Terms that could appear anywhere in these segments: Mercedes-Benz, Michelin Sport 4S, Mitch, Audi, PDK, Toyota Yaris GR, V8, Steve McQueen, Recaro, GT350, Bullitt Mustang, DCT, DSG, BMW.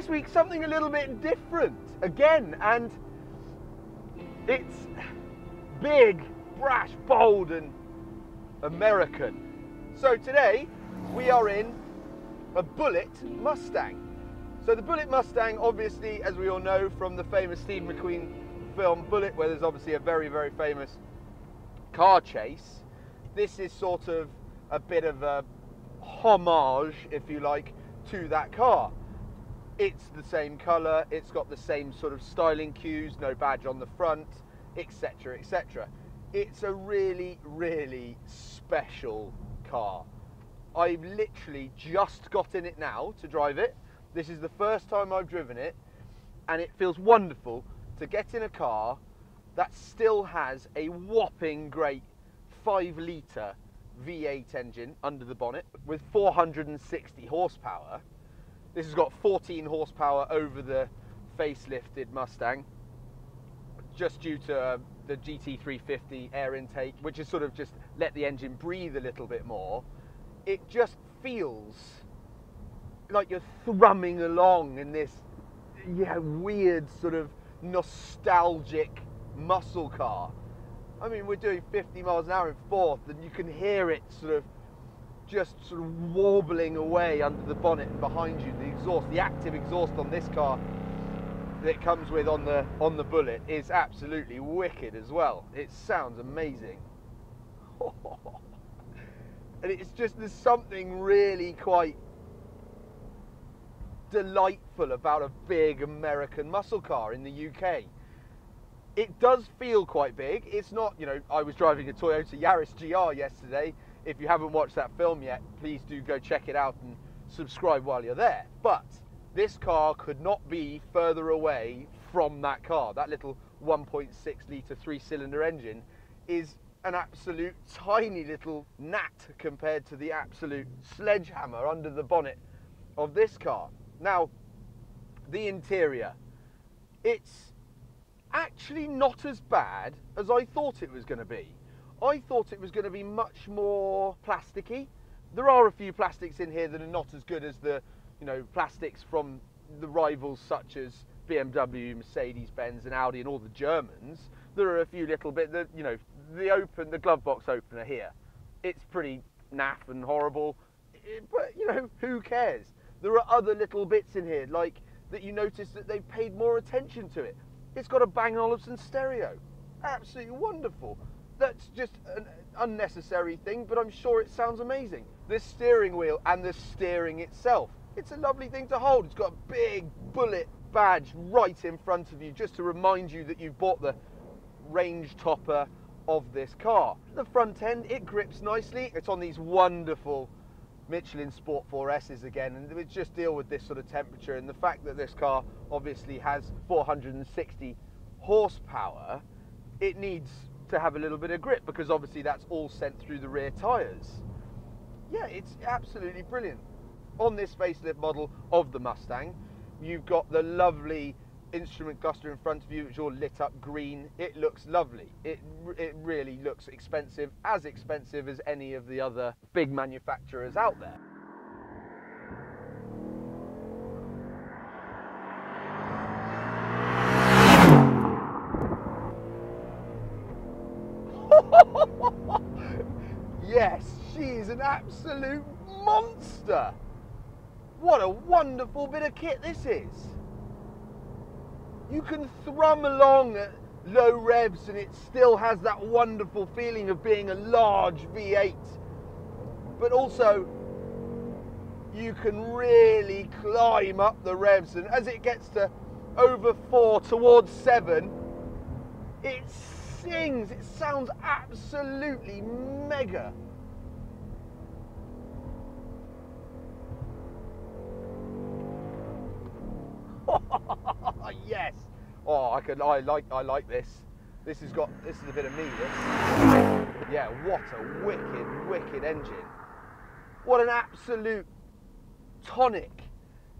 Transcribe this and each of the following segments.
this week something a little bit different again, and it's big, brash, bold and American. So today we are in a Bullitt Mustang. So the Bullitt Mustang, obviously, as we all know from the famous Steve McQueen film Bullitt, where there's obviously a very, very famous car chase, this is sort of a bit of a homage, if you like, to that car. It's the same colour, it's got the same sort of styling cues, no badge on the front, etc, etc. It's a really, really special car. I've literally just got in it now to drive it. This is the first time I've driven it, and it feels wonderful to get in a car that still has a whopping great 5-litre V8 engine under the bonnet with 460 horsepower. This has got 14 horsepower over the facelifted Mustang, just due to the GT350 air intake, which has sort of just let the engine breathe a little bit more. It just feels like you're thrumming along in this weird sort of nostalgic muscle car. I mean, we're doing 50 miles an hour in fourth, and you can hear it sort of just sort of warbling away under the bonnet and behind you. The exhaust, the active exhaust on this car that it comes with on the Bullitt is absolutely wicked as well. It sounds amazing. And it's just, there's something really quite delightful about a big American muscle car in the UK. It does feel quite big. It's not, you know, I was driving a Toyota Yaris GR yesterday. If you haven't watched that film yet, please do go check it out and subscribe while you're there. But this car could not be further away from that car. That little 1.6 litre 3-cylinder engine is an absolute tiny little gnat compared to the absolute sledgehammer under the bonnet of this car. Now, the interior, it's actually not as bad as I thought it was going to be. I thought it was going to be much more plasticky. There are a few plastics in here that are not as good as the, you know, plastics from the rivals such as BMW, Mercedes-Benz and Audi and all the Germans. There are a few little bit that, you know, the glove box opener here, it's pretty naff and horrible, but you know, who cares? There are other little bits in here, like that you notice that they've paid more attention to it. It's got a Bang & Olufsen stereo, absolutely wonderful. That's just an unnecessary thing, but I'm sure it sounds amazing. This steering wheel and the steering itself, it's a lovely thing to hold. It's got a big Bullitt badge right in front of you, just to remind you that you've bought the range topper of this car. The front end, it grips nicely. It's on these wonderful Michelin Sport 4S's again, and they just deal with this sort of temperature, and the fact that this car obviously has 460 horsepower, it needs to have a little bit of grip, because obviously that's all sent through the rear tyres. Yeah, it's absolutely brilliant. On this facelift model of the Mustang, you've got the lovely instrument cluster in front of you, which is all lit up green. It looks lovely. It really looks expensive as any of the other big manufacturers out there. Yes, she's an absolute monster. What a wonderful bit of kit this is. You can thrum along at low revs and it still has that wonderful feeling of being a large V8. But also, you can really climb up the revs, and as it gets to over 4 towards 7, it sings, it sounds absolutely mega. Yes. Oh, I like this. This is a bit of me, this. Yeah, what a wicked, wicked engine. What an absolute tonic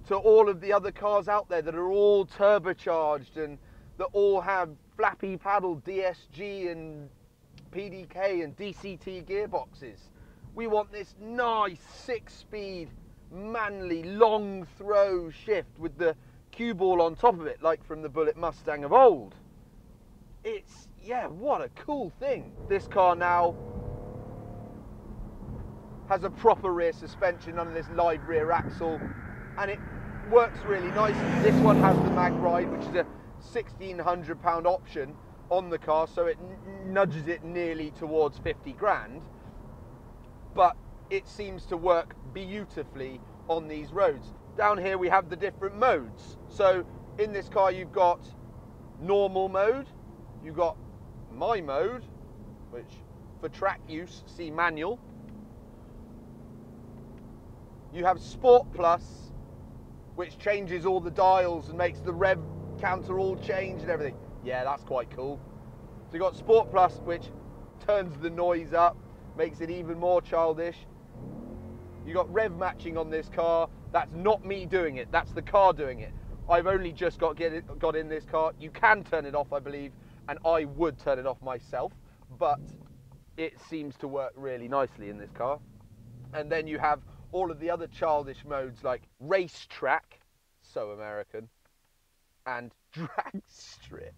to all of the other cars out there that are all turbocharged and that all have flappy paddle DSG and PDK and DCT gearboxes. We want this nice 6-speed, manly, long throw shift with the cue ball on top of it, like from the Bullitt Mustang of old. It's, yeah, what a cool thing. This car now has a proper rear suspension on this live rear axle, and it works really nicely. This one has the mag ride, which is a £1,600 option on the car, so it nudges it nearly towards 50 grand, but it seems to work beautifully on these roads. Down here we have the different modes. So in this car you've got normal mode, you've got my mode, which for track use, see manual. You have Sport Plus, which changes all the dials and makes the rev counter all change and everything. Yeah, that's quite cool. So you've got Sport Plus, which turns the noise up, makes it even more childish. You've got rev matching on this car. That's not me doing it, that's the car doing it. I've only just got in this car. You can turn it off, I believe, and I would turn it off myself, but it seems to work really nicely in this car. And then you have all of the other childish modes like racetrack, so American, and drag strip.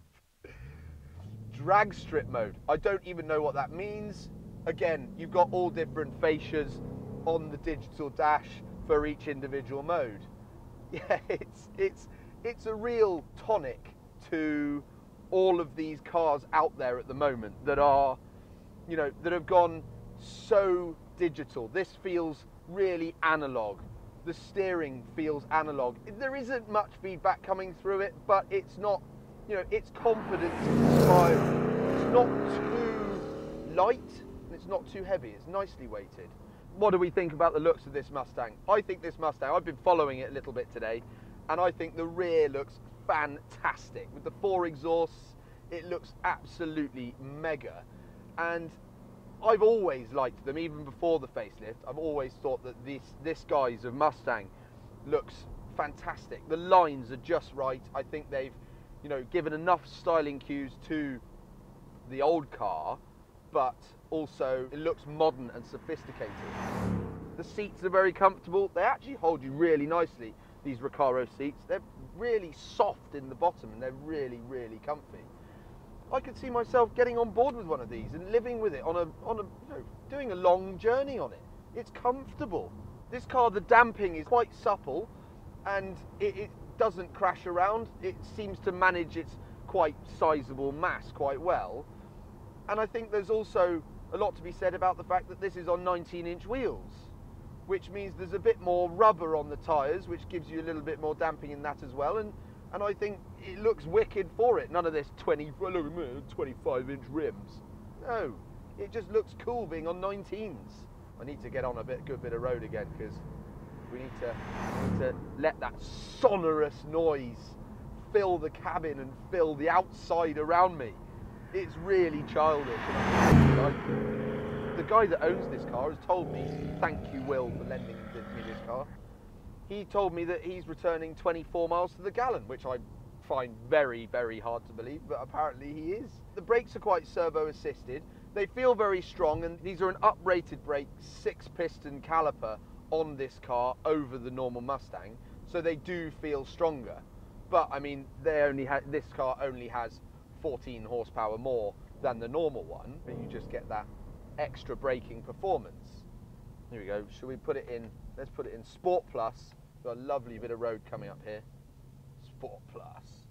Drag strip mode, I don't even know what that means. Again, you've got all different fascias on the digital dash for each individual mode. Yeah, it's a real tonic to all of these cars out there at the moment that are, you know, that have gone so digital. This feels really analog. The steering feels analog. There isn't much feedback coming through it, but it's not, you know, it's confidence inspiring. It's not too light and it's not too heavy. It's nicely weighted. What do we think about the looks of this Mustang? I think this Mustang, I've been following it a little bit today, and I think the rear looks fantastic. With the four exhausts, it looks absolutely mega. And I've always liked them, even before the facelift. I've always thought that this guise of Mustang looks fantastic. The lines are just right. I think they've, you know, given enough styling cues to the old car, but also it looks modern and sophisticated. The seats are very comfortable. They actually hold you really nicely, these Recaro seats. They're really soft in the bottom and they're really, really comfy. I could see myself getting on board with one of these and living with it on a you know, doing a long journey on it. It's comfortable. This car, the damping is quite supple and it doesn't crash around. It seems to manage its quite sizable mass quite well. And I think there's also a lot to be said about the fact that this is on 19-inch wheels, which means there's a bit more rubber on the tyres, which gives you a little bit more damping in that as well. And I think it looks wicked for it. None of this 25-inch rims. No, it just looks cool being on 19s. I need to get on a good bit of road again, because we need to let that sonorous noise fill the cabin and fill the outside around me. It's really childish and I like it. The guy that owns this car has told me, thank you Will for lending me this car, he told me that he's returning 24 miles to the gallon, which I find very, very hard to believe, but apparently he is. The brakes are quite servo assisted, they feel very strong, and these are an uprated brake 6-piston caliper on this car over the normal Mustang, so they do feel stronger. But I mean, this car only has 14 horsepower more than the normal one, but you just get that extra braking performance. Here we go, should we put it in, let's put it in Sport Plus. Got a lovely bit of road coming up here. Sport Plus.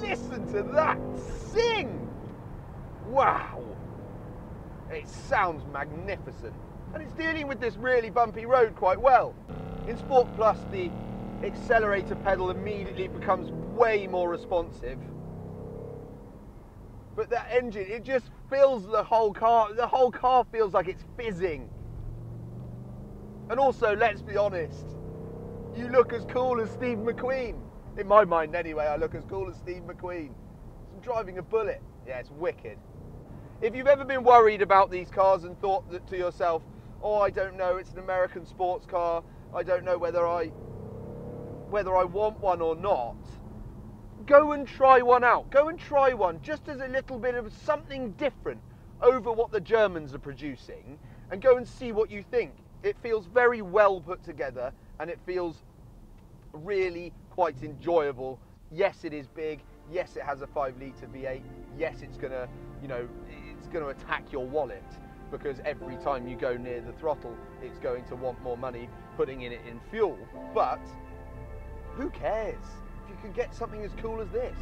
Listen to that sing! Wow! It sounds magnificent. And it's dealing with this really bumpy road quite well. In Sport Plus, the accelerator pedal immediately becomes way more responsive. But that engine, it just fills the whole car. The whole car feels like it's fizzing. And also, let's be honest, you look as cool as Steve McQueen. In my mind anyway, I look as cool as Steve McQueen. I'm driving a Bullitt. Yeah, it's wicked. If you've ever been worried about these cars and thought that to yourself, oh, I don't know, it's an American sports car, I don't know whether I want one or not, go and try one out. Go and try one just as a little bit of something different, over what the Germans are producing and go and see what you think. It feels very well put together and it feels really quite enjoyable. Yes, it is big. Yes, it has a 5-litre V8. Yes, it's gonna, you know, it's gonna attack your wallet, because every time you go near the throttle, it's going to want more money putting in it in fuel. But who cares if you can get something as cool as this?